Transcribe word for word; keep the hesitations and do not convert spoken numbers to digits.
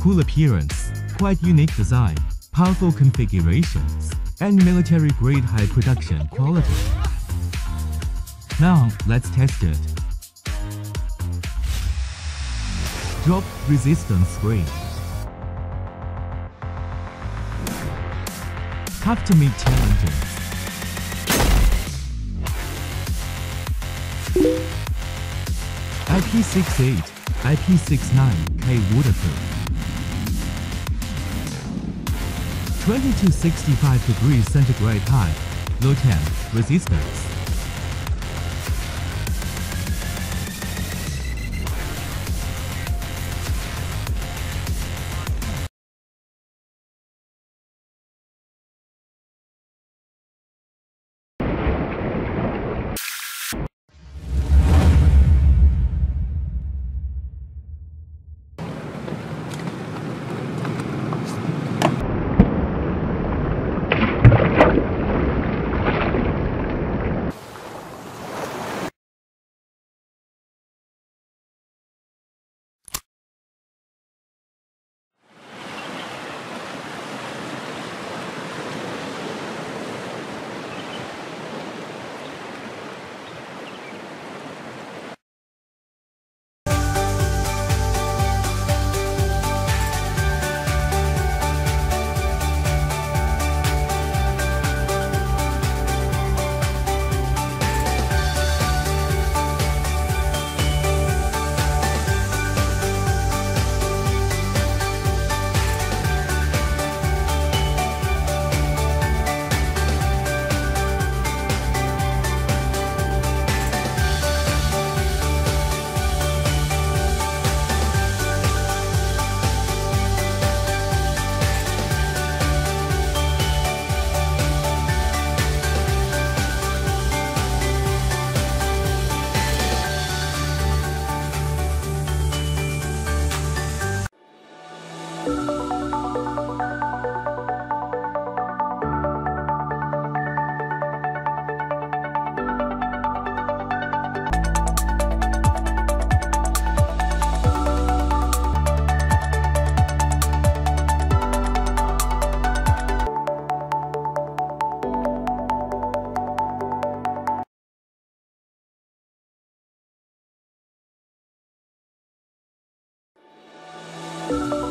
cool appearance, quite unique design, powerful configurations, and military-grade high production quality. Now, let's test it. Drop resistance screen. Tough to meet challenges. I P six eight, I P six nine K waterproof. twenty to sixty-five degrees centigrade high, low temp resistance. You